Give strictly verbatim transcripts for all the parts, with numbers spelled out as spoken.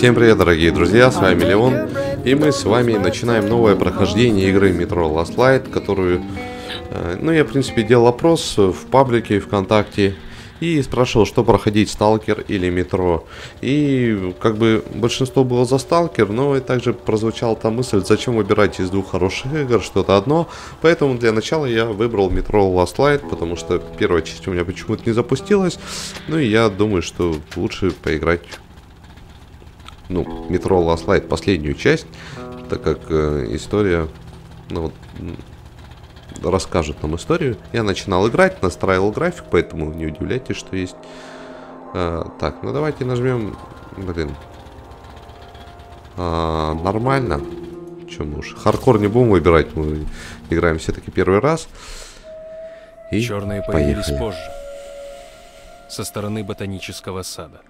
Всем привет, дорогие друзья, с вами Леон, и мы с вами начинаем новое прохождение игры Metro Last Light, которую, ну, я, в принципе, делал опрос в паблике ВКонтакте и спрашивал, что проходить, Сталкер или Метро. И, как бы, большинство было за Сталкер, но и также прозвучала та мысль, зачем выбирать из двух хороших игр что-то одно. Поэтому для начала я выбрал Metro Last Light, потому что первая часть у меня почему-то не запустилась. Ну и я думаю, что лучше поиграть... Ну, Metro Last Light последнюю часть, так как э, история, ну, вот, расскажет нам историю. Я начинал играть, настраивал график, поэтому не удивляйтесь, что есть. Э, так, ну давайте нажмем, блин, э, нормально. Чем уж, хардкор не будем выбирать, мы играем все-таки первый раз. И черные появились позже, со стороны ботанического сада.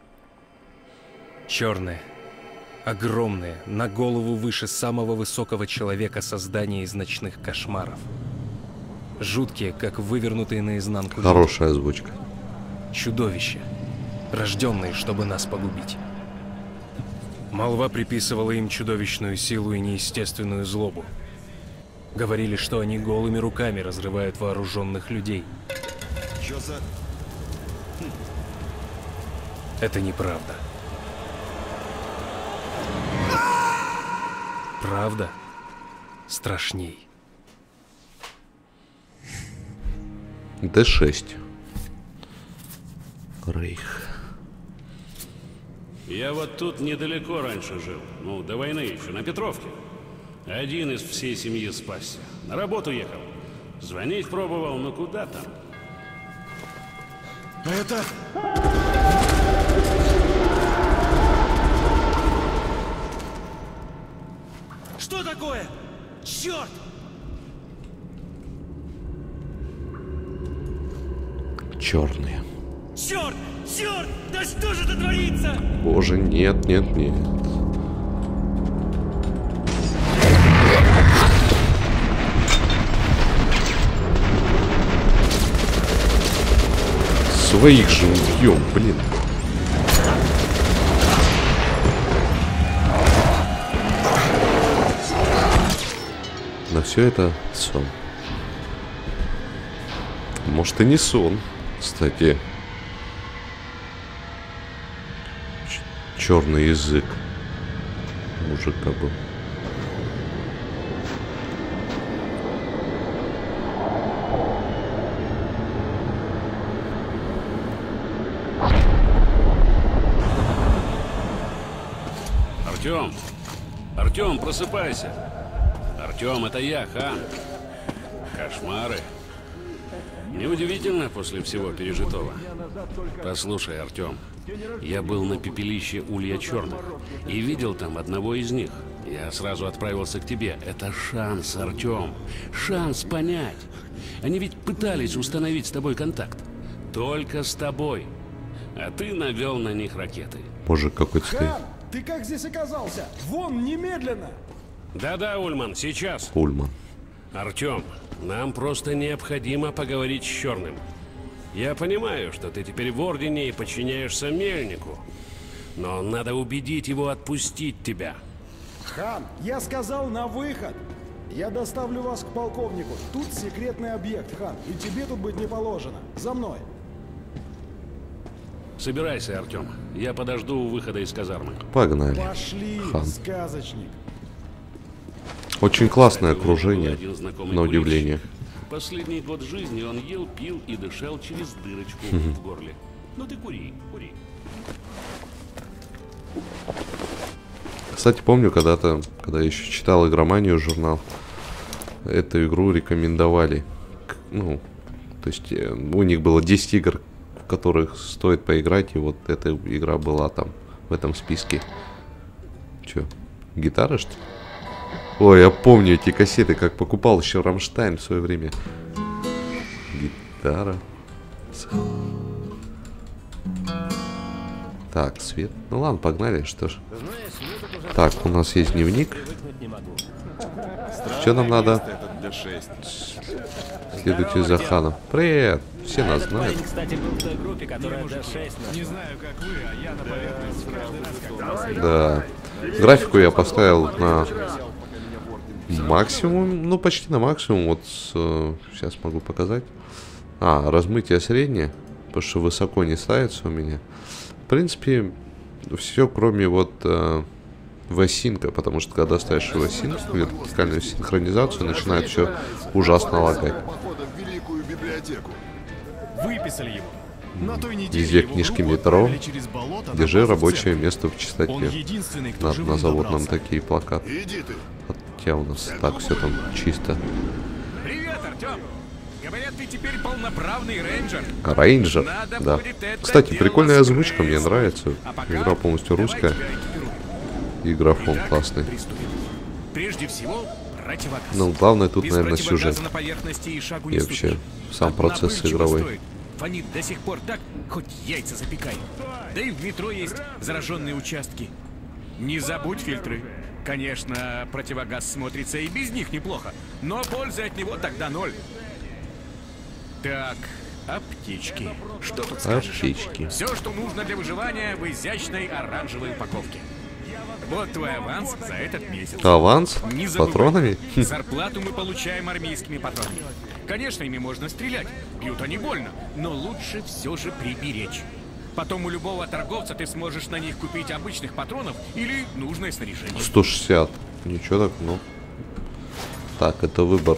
Черные. Огромные, на голову выше самого высокого человека создания из ночных кошмаров. Жуткие, как вывернутые наизнанку. Хорошая озвучка. Чудовища, рожденные, чтобы нас погубить. Молва приписывала им чудовищную силу и неестественную злобу. Говорили, что они голыми руками разрывают вооруженных людей. Чё за... Это неправда. Правда страшней. дэ шесть. Рейх. Я вот тут недалеко раньше жил. Ну, до войны еще, на Петровке. Один из всей семьи спасся. На работу ехал. Звонить пробовал, но куда там? Это... Что такое? Черт! Черные. Черт! Черт! Да что же это творится? Боже, нет, нет, нет. Своих же убьем, блин. Но все это сон. Может, и не сон, кстати. Черный язык мужика был. Артём! Артём, просыпайся! Артём, это я, Хан. Кошмары. Неудивительно после всего пережитого. Послушай, Артём, я был на пепелище Улья Черных и видел там одного из них. Я сразу отправился к тебе. Это шанс, Артём. Шанс понять. Они ведь пытались установить с тобой контакт. Только с тобой. А ты навел на них ракеты. Боже, какой ты. Хан, ты как здесь оказался? Вон, немедленно! Да-да, Ульман, сейчас. Ульман. Артём, нам просто необходимо поговорить с Черным. Я понимаю, что ты теперь в Ордене и подчиняешься Мельнику. Но надо убедить его отпустить тебя. Хан, я сказал на выход. Я доставлю вас к полковнику. Тут секретный объект, Хан. И тебе тут быть не положено. За мной. Собирайся, Артём. Я подожду у выхода из казармы. Погнали. Пошли, Хан. Сказочник. Очень классное окружение, на удивление. Последний год жизни он ел, пил и дышал через дырочку в горле. Ну ты кури, кури. Кстати, помню, когда-то, когда я еще читал игроманию, журнал, эту игру рекомендовали. Ну, то есть у них было десять игр, в которых стоит поиграть, и вот эта игра была там, в этом списке. Че, гитара, что ли? Ой, я помню эти кассеты, как покупал еще Рамштайн в свое время. Гитара. Так, свет. Ну ладно, погнали, что ж. Так, у нас есть дневник. Что нам надо? Следуйте за Ханом. Привет! Все нас знают. Да. Графику я поставил на максимум. Ну, почти на максимум. Вот сейчас могу показать. А, размытие среднее. Потому что высоко не ставится у меня. В принципе, все, кроме вот васинка, потому что когда ставишь васинку, вертикальную синхронизацию, начинает все ужасно лагать. Выписали его. На той неделе везде книжки метро. Держи рабочее место в чистоте. Надо на завод нам такие плакаты. Хотя у нас так все там чисто. Привет, Артём. Говорят, ты теперь полноправный рейнджер. Рейнджер, да. Кстати, прикольная озвучка, мне нравится. Игра полностью русская. И графон классный. Прежде всего, ну, главное тут, без, наверное, сюжет. И, и вообще, сам процесс игровой. Фонит до сих пор так, хоть яйца запекай. Да и в метро есть зараженные участки. Не забудь фильтры. Конечно, противогаз смотрится и без них неплохо, но пользы от него тогда ноль. Так, аптечки. Что тут скажешь? Аптечки. Все, что нужно для выживания в изящной оранжевой упаковке. Вот твой аванс за этот месяц. Аванс? С патронами? Зарплату мы получаем армейскими патронами. Конечно, ими можно стрелять. Бьют они больно, но лучше все же приберечь. Потом у любого торговца ты сможешь на них купить обычных патронов или нужное снаряжение. сто шестьдесят. Ничего так, ну. Так, это выбор.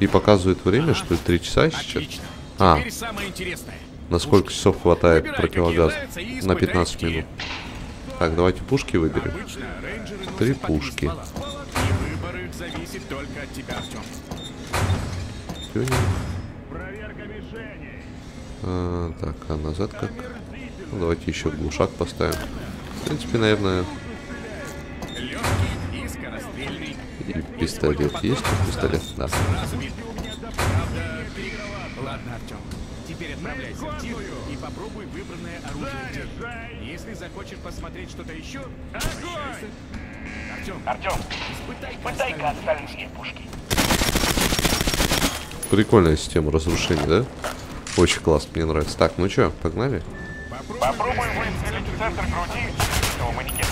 И показывает время, а, что три часа сейчас. Отлично. А, теперь самое интересное. На сколько часов хватает противогаз? На пятнадцать минут. Так, давайте пушки выберем. Три пушки. А, так, а назад как? Ну, давайте еще глушак поставим. В принципе, наверное. И пистолет есть? И пистолет, да. Теперь отправляйся в тир и попробуй выбранное оружие. Если захочешь посмотреть что-то еще, обращайся. Артём, Артём, испытай-ка остальные пушки. Прикольная система разрушения, да? Очень классно, мне нравится. Так, ну чё, погнали? Попробуй выстрелить в центр груди этого манекена.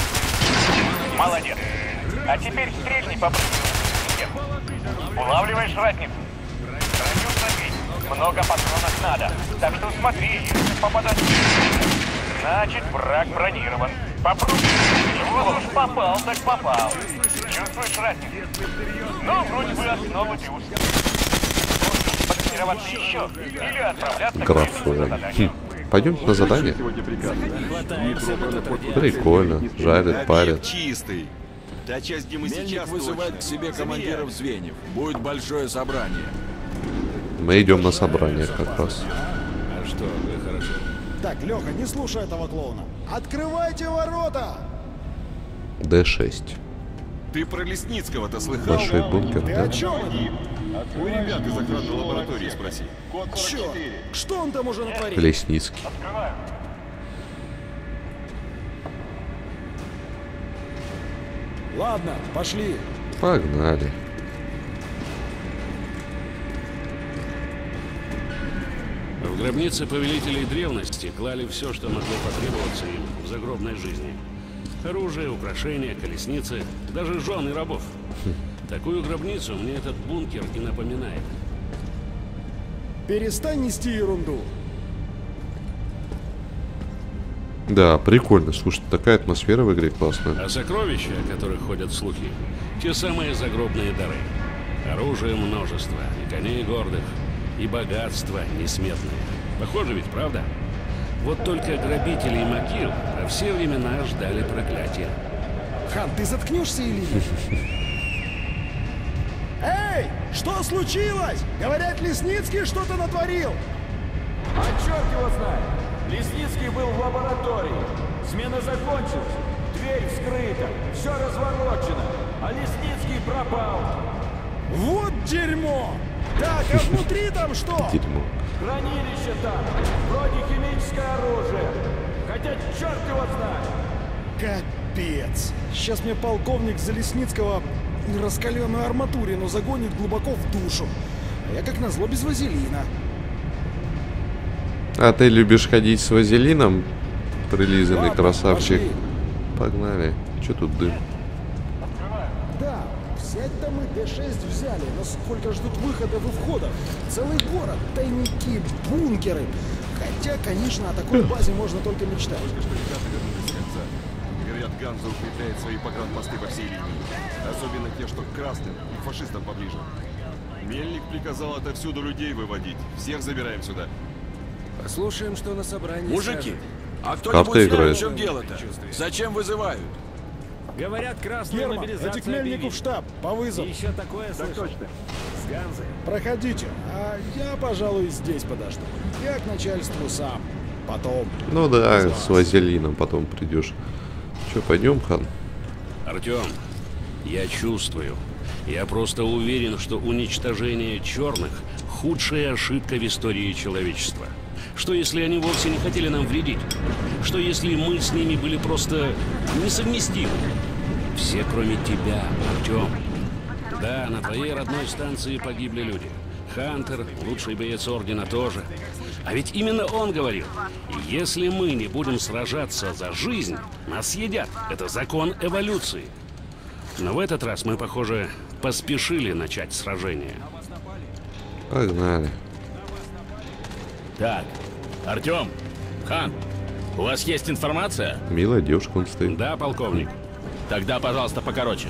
Молодец. А теперь стрельни по манекену. Улавливаешь ратницу. Много патронов надо, так что смотри, если попадать, значит враг бронирован. Попробуй, чего уж попал, так попал. Чувствуешь разницу? Но вроде бы основу чувствую. Можешь потренироваться еще или отправляться на задание. Пойдем на задание. Прикольно, жарят, парят. Чистый. Та часть, где мы сейчас вызывает к себе командиров звеньев. Будет большое собрание. Мы идем на собрание как раз. А что, хорошо. Так, Леха, не слушай этого клоуна. Открывайте ворота! дэ шесть. Ты про Лесницкого-то слыхал? Большой бункер. Ты о чем? У ребят из охранной лаборатории спроси. Черт, что он там уже натворил? Лесницкий. Открываю. Ладно, пошли. Погнали. В гробнице повелителей древности клали все, что могло потребоваться им в загробной жизни. Оружие, украшения, колесницы, даже жен и рабов. Такую гробницу мне этот бункер и напоминает. Перестань нести ерунду. Да, прикольно. Слушай, такая атмосфера в игре классная. А сокровища, о которых ходят слухи, те самые загробные дары. Оружие множество, и коней гордых. И богатство несметное. Похоже ведь, правда? Вот только грабители и могил во все времена ждали проклятия. Хан, ты заткнешься или нет? Эй, что случилось? Говорят, Лесницкий что-то натворил. А черт его знает. Лесницкий был в лаборатории. Смена закончилась. Дверь вскрыта. Все разворочено. А Лесницкий пропал. Вот дерьмо! Так, а внутри там что? Дерьмо. Хранилище там. Вроде химическое оружие. Хотя черт его знает. Капец. Сейчас мне полковник Залесницкого раскаленную арматурину загонит глубоко в душу. Я, как назло, без вазелина. А ты любишь ходить с вазелином? Прилизанный да, красавчик. Пошли. Погнали. Че тут дым? Да, взять-то мы дэ шесть взяли, но сколько ждут выходов и входов. Целый город, тайники, бункеры. Хотя, конечно, о такой базе можно только мечтать. Говорят, Ганза укрепляет свои погранмосты по всей линии. Особенно те, что к красным и фашистам поближе. Мельник приказал отовсюду людей выводить. Всех забираем сюда. Послушаем, что на собрании. Мужики, а кто-нибудь знает, в чем дело-то? Зачем вызывают? Говорят, красная мобилизация. Эти к Мельнику в штаб, по вызову. Еще такое слышал. С Ганзой. Проходите, а я, пожалуй, здесь подожду. Я к начальству сам. Потом. Ну да, с вазелином потом придешь. Че, пойдем, Хан? Артём, я чувствую. Я просто уверен, что уничтожение черных – худшая ошибка в истории человечества. Что если они вовсе не хотели нам вредить? Что если мы с ними были просто несовместимы? Все, кроме тебя, Артём. Да, на твоей родной станции погибли люди. Хантер, лучший боец Ордена, тоже. А ведь именно он говорил, если мы не будем сражаться за жизнь, нас едят. Это закон эволюции. Но в этот раз мы, похоже, поспешили начать сражение. Погнали. Так, Артём, Хан, у вас есть информация? Милая девушка, он стоит. Да, полковник. Тогда, пожалуйста, покороче.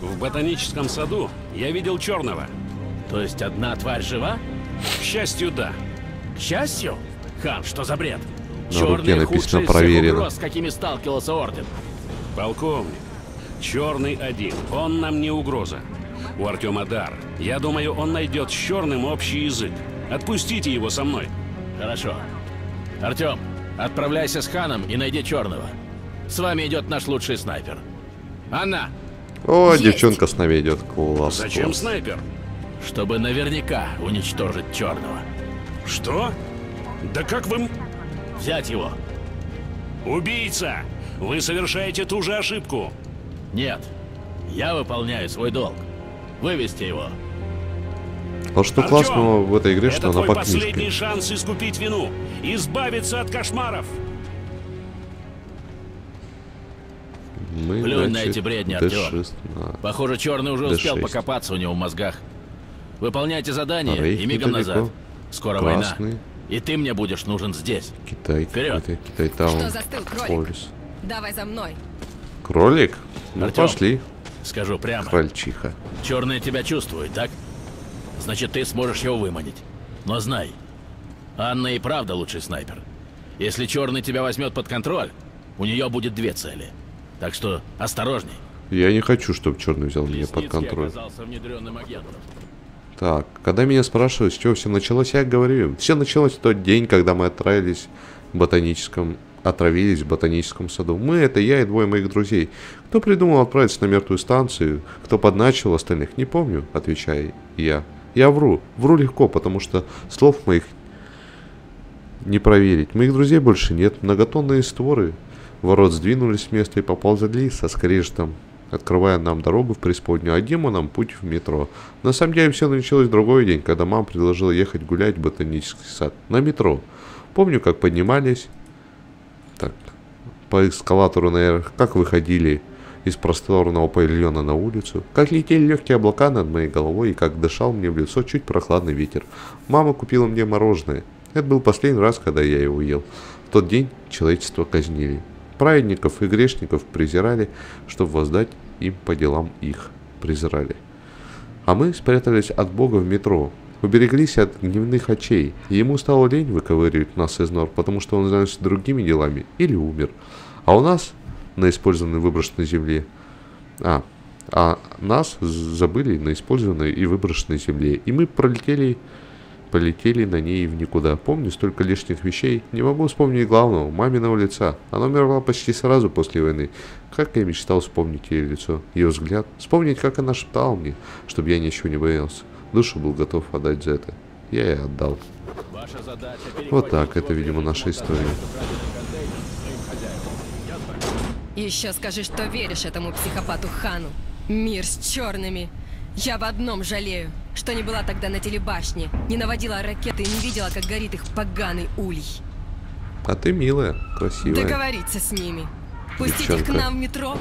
В ботаническом саду я видел черного. То есть одна тварь жива? К счастью, да. К счастью? Хан, что за бред? Черный худший из угроз, с какими сталкивался Орден. Полковник. Черный один. Он нам не угроза. У Артёма дар. Я думаю, он найдет с черным общий язык. Отпустите его со мной. Хорошо. Артём, отправляйся с Ханом и найди черного. С вами идет наш лучший снайпер. Анна! О, есть. Девчонка с нами идет. Класс. Зачем класс. Снайпер? Чтобы наверняка уничтожить черного. Что? Да как вы... Взять его. Убийца! Вы совершаете ту же ошибку. Нет, я выполняю свой долг. Вывести его. А что Артём, классного в этой игре, что она по книжке? Это твой последний шанс искупить вину, избавиться от кошмаров. Мы, Плюнь значит, на эти бредни, Артём. Похоже, черный уже успел покопаться у него в мозгах. Выполняйте задание а и мигом недалеко. Назад. Скоро Красный. Война. И ты мне будешь нужен здесь. Китай, вперед. Китай, там. Что застыл, кролик? Давай за мной. Кролик? Ну, Артём, пошли. Скажу прямо. Крольчиха. Черный тебя чувствует, так? Значит, ты сможешь его выманить. Но знай, Анна и правда лучший снайпер. Если черный тебя возьмет под контроль, у нее будет две цели. Так что осторожней. Я не хочу, чтобы черный взял меня под контроль. Так, когда меня спрашивают, с чего все началось, я говорю, все началось в тот день, когда мы отправились в ботаническом... Отравились в ботаническом саду. Мы, это я и двое моих друзей. Кто придумал отправиться на мертвую станцию? Кто подначил остальных? Не помню, отвечаю я. Я вру. Вру легко, потому что слов моих не проверить. Моих друзей больше нет. Многотонные створы ворот сдвинулись с места и поползли со скрежетом, открывая нам дорогу в преисподнюю, а демонам путь в метро. На самом деле все началось в другой день, когда мама предложила ехать гулять в ботанический сад на метро. Помню, как поднимались... Так, по эскалатору наверх, как выходили из просторного павильона на улицу, как летели легкие облака над моей головой и как дышал мне в лицо чуть прохладный ветер. Мама купила мне мороженое. Это был последний раз, когда я его ел. В тот день человечество казнили. Праведников и грешников презирали, чтобы воздать им по делам их. Презирали. А мы спрятались от Бога в метро. Убереглись от гневных очей, и ему стало лень выковыривать нас из нор, потому что он занялся другими делами или умер. А у нас, на использованной выброшенной земле, а, а нас забыли на использованной и выброшенной земле, и мы пролетели, полетели на ней в никуда. Помню столько лишних вещей, не могу вспомнить главного, маминого лица. Она умерла почти сразу после войны. Как я мечтал вспомнить ее лицо, ее взгляд, вспомнить, как она шептала мне, чтобы я ничего не боялся. Душу был готов отдать за это. Я и отдал. Вот так, это, видимо, наша история. Еще скажи, что веришь этому психопату Хану. Мир с черными. Я об одном жалею, что не была тогда на телебашне, не наводила ракеты и не видела, как горит их поганый улей. А ты милая, красивая. Договориться с ними. Пустить их к нам в метро,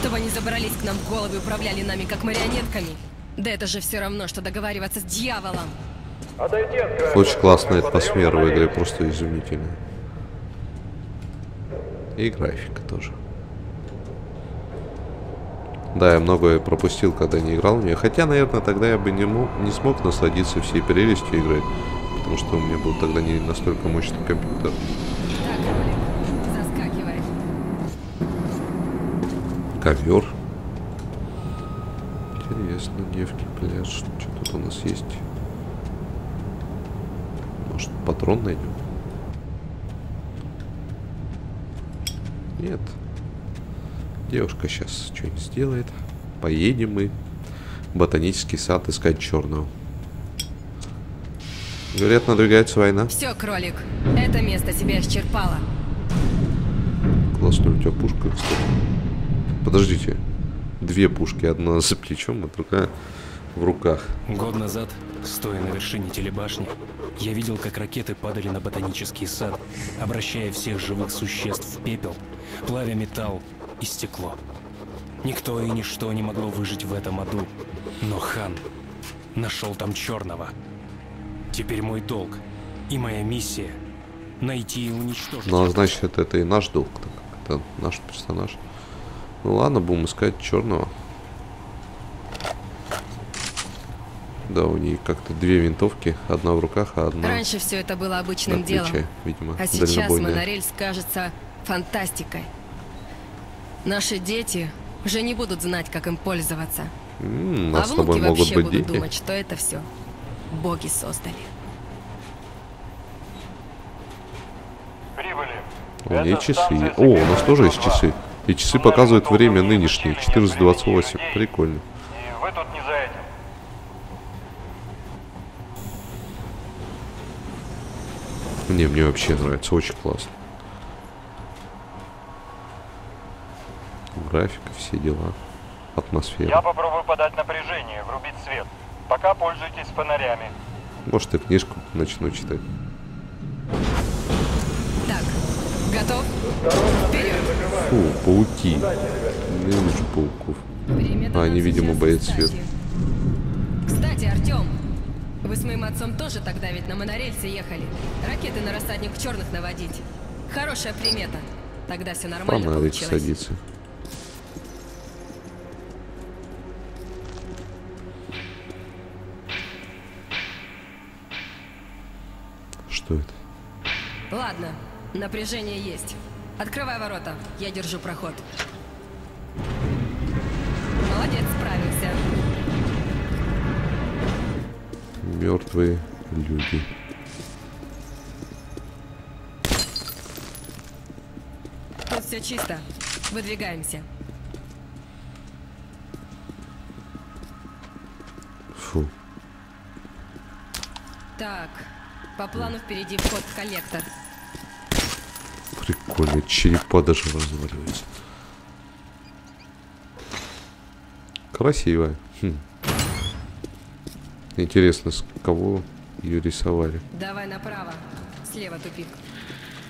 чтобы они забрались к нам в головы и управляли нами, как марионетками. Да это же все равно, что договариваться с дьяволом. Очень классная атмосфера в игре, просто изумительная. И графика тоже. Да, я многое пропустил, когда не играл в нее. Хотя, наверное, тогда я бы не, мог, не смог насладиться всей прелестью игры. Потому что у меня был тогда не настолько мощный компьютер. Ковер. Интересно, девки, пляж. Что тут у нас есть? Может, патрон найдем? Нет. Девушка сейчас что-нибудь сделает. Поедем мы в ботанический сад искать черного. Говорят, надвигается война. Все, кролик, это место себя исчерпало. Классная у тебя пушка, кстати. Подождите. Две пушки, одна за плечом, а другая в руках. Год назад, стоя на вершине телебашни, я видел, как ракеты падали на ботанический сад, обращая всех живых существ в пепел, плавя металл и стекло. Никто и ничто не могло выжить в этом аду. Но Хан нашел там черного. Теперь мой долг и моя миссия — найти и уничтожить. Ну, а значит, это и наш долг. Это наш персонаж. Ну ладно, будем искать черного. Да, у нее как-то две винтовки, одна в руках, а одна. Раньше все это было обычным делом, видимо. А сейчас монорельс кажется фантастикой. Наши дети уже не будут знать, как им пользоваться. М-м, нас а с тобой могут быть дети. Думать, что это все боги создали. Прибыли. У нее часы. О, у нас тоже есть часы. И часы показывают время нынешнее, четырнадцать двадцать восемь. Прикольно. И вы тут не за этим. Не, мне вообще нравится, очень классно. Графика, все дела, атмосфера. Я попробую подать напряжение, врубить свет. Пока пользуйтесь фонарями. Может, и книжку начну читать. Так, готов? Вперед. Фу, пауки. Не лучше пауков. А они, видимо, боятся света. Кстати, Артём, вы с моим отцом тоже тогда ведь на монорельсе ехали. Ракеты на рассадник черных наводить. Хорошая примета. Тогда все нормально получилось. Садится. Что это? Ладно, напряжение есть. Открывай ворота, я держу проход. Молодец, справился. Мертвые люди. Тут все чисто. Выдвигаемся. Фу. Так, по плану впереди вход в коллектор. Прикольно, черепа даже разваливаются. Красивая. Хм. Интересно, с кого ее рисовали. Давай направо. Слева тупик.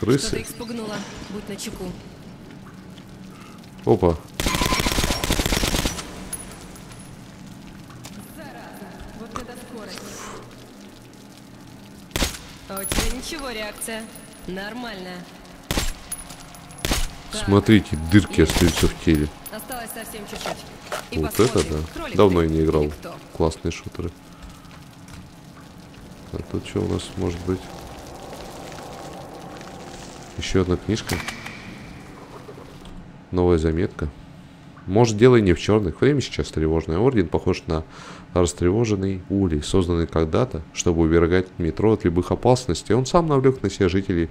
Крысы? Что-то их спугнуло. Будь начеку. Опа. Зараза. Вот это скорость. А у тебя ничего, реакция нормальная. Смотрите, дырки есть. Остаются в теле. Осталось совсем чуть-чуть. И вот посмотрим. Это да. Кролик давно я не играл. Классные шутеры. А тут что у нас может быть? Еще одна книжка. Новая заметка. Может, дело и не в черных. Время сейчас тревожное. Орден похож на растревоженный улей, созданный когда-то, чтобы уберегать метро от любых опасностей. Он сам навлек на себя жителей,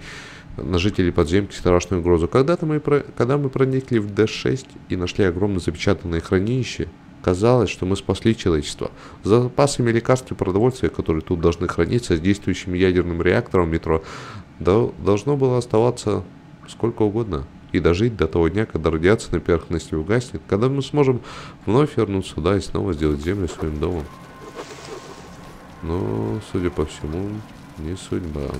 на жителей подземки страшную угрозу. Когда-то мы, когда мы проникли в дэ шесть и нашли огромное запечатанное хранилище, казалось, что мы спасли человечество. За запасами лекарств и продовольствия, которые тут должны храниться, с действующим ядерным реактором метро, должно было оставаться сколько угодно. и дожить до того дня, когда радиация на поверхности угаснет, когда мы сможем вновь вернуться сюда и снова сделать землю своим домом. Но, судя по всему, не судьба.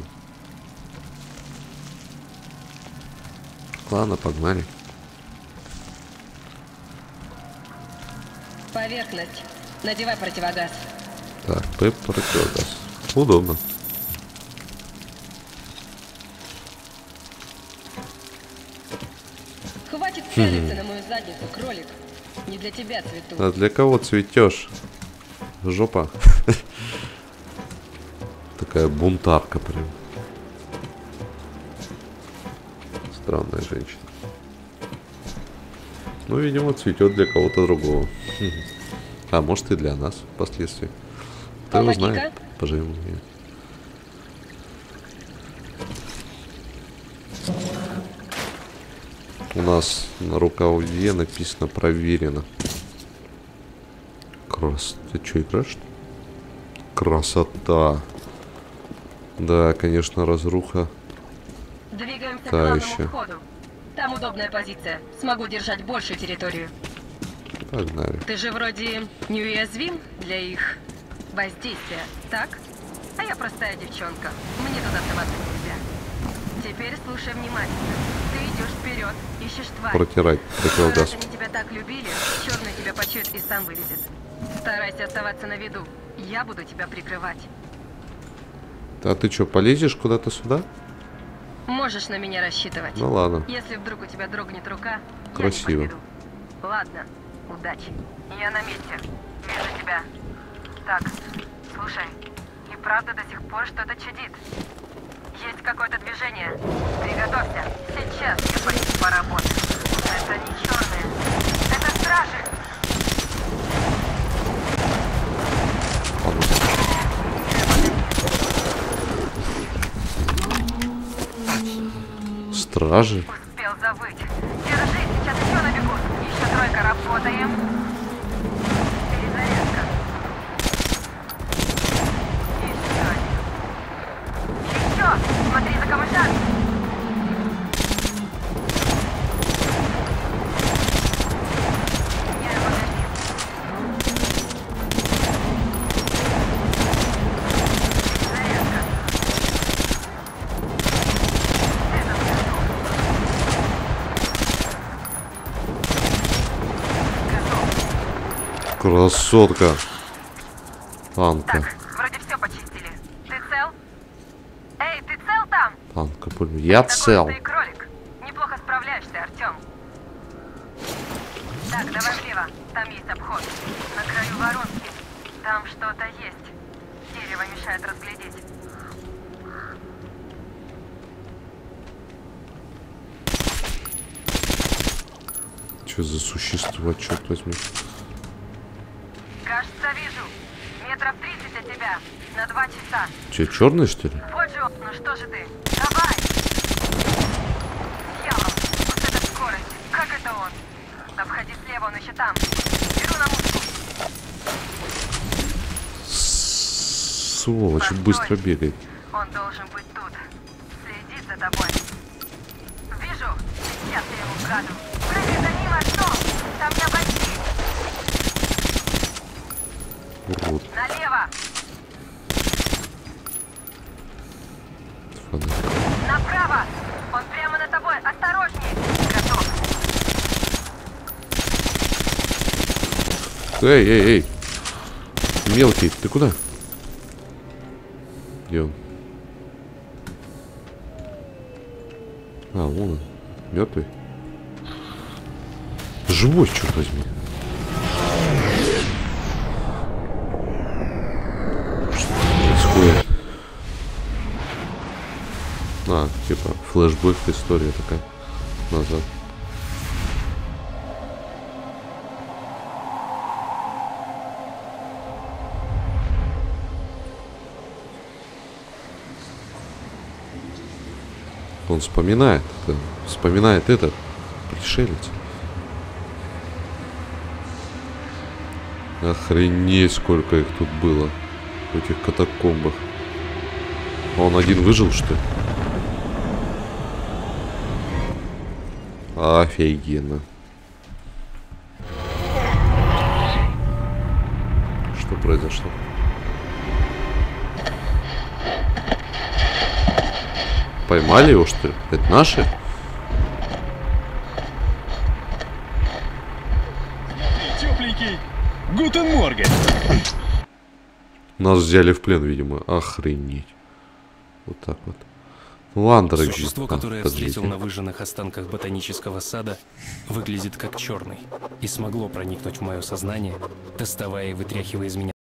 Ладно, погнали. Поверхность. Надевай противогаз. Так, тэп противогаз. Удобно. Хватит целиться на мою задницу, кролик. Не для тебя цвету. А для кого цветешь? Жопа. Такая бунтарка прям. Странная женщина. Ну, видимо, цветет для кого-то другого. А может и для нас впоследствии. Кто его знает, поживем мне. У нас на рукаве написано проверено. Крас... Ты что, играешь? Красота. Да, конечно, разруха. Двигаемся к главному входу. Там удобная позиция. Смогу держать большую территорию. Погнали. Ты же вроде неуязвим для их воздействия, так? А я простая девчонка. Мне тут оставаться нельзя. Теперь слушай внимательно. Ты идешь вперед, ищешь тварь. Протирать. Раз они тебя так любили, черный тебя почует и сам вылезет. Старайся оставаться на виду. Я буду тебя прикрывать. А ты что, полезешь куда-то сюда? Можешь на меня рассчитывать. Ну ладно. Если вдруг у тебя дрогнет рука, красиво. Я не подведу. Ладно, удачи. Я на месте. Вижу тебя. Так, слушай, и правда до сих пор что-то чудит. Есть какое-то движение. Приготовься. Сейчас я пойду поработать. Это не черные. Это стражи. Стражи. Успел забыть. Держи, сейчас еще набегут. Еще тройка, работаем. Перезарядка. Еще. Еще. Смотри за камышами. Я его дождись. Перезарядка. Красотка. Танка. Так, вроде все почистили. Ты цел? Эй, ты цел там? Танка, блин. Я цел. Ты кролик. Неплохо справляешься, Артём. Так, давай влево. Там есть обход. На краю воронки. Там что-то есть. Дерево мешает разглядеть. Что за существо, черт возьми? Вижу. Метров тридцать от тебя. На два часа. Че, черный, что ли? Вот же, ну что же ты? Давай! Дьявол, вот эта скорость. Как это он? Да входи слева, он еще там. Беру на мушку. Сволочь, быстро бегает. Он должен быть тут. Следит за тобой. Вижу. Сейчас я его гаду. Прыгай за ним, Артём. Там я почти. Урод. Налево. Фонарь. Направо. Он прямо на тобой. Осторожней. Готов. Эй, эй, эй. Мелкий, ты куда? Где он? А, вон он. Мертвый. Живой, черт возьми. А, типа флешбэк, история такая назад. Он вспоминает, вспоминает этот пришелец. Охренеть, сколько их тут было в этих катакомбах. А он один выжил, что ли? Офигенно. Что произошло? Поймали его, что ли? Это наши? Тепленький. Гутен Морген. Нас взяли в плен, видимо. Охренеть. Вот так вот. Ну ладно, дорогие. Существо, которое я встретил на выжженных останках ботанического сада, выглядит как черный и смогло проникнуть в мое сознание, доставая и вытряхивая из меня.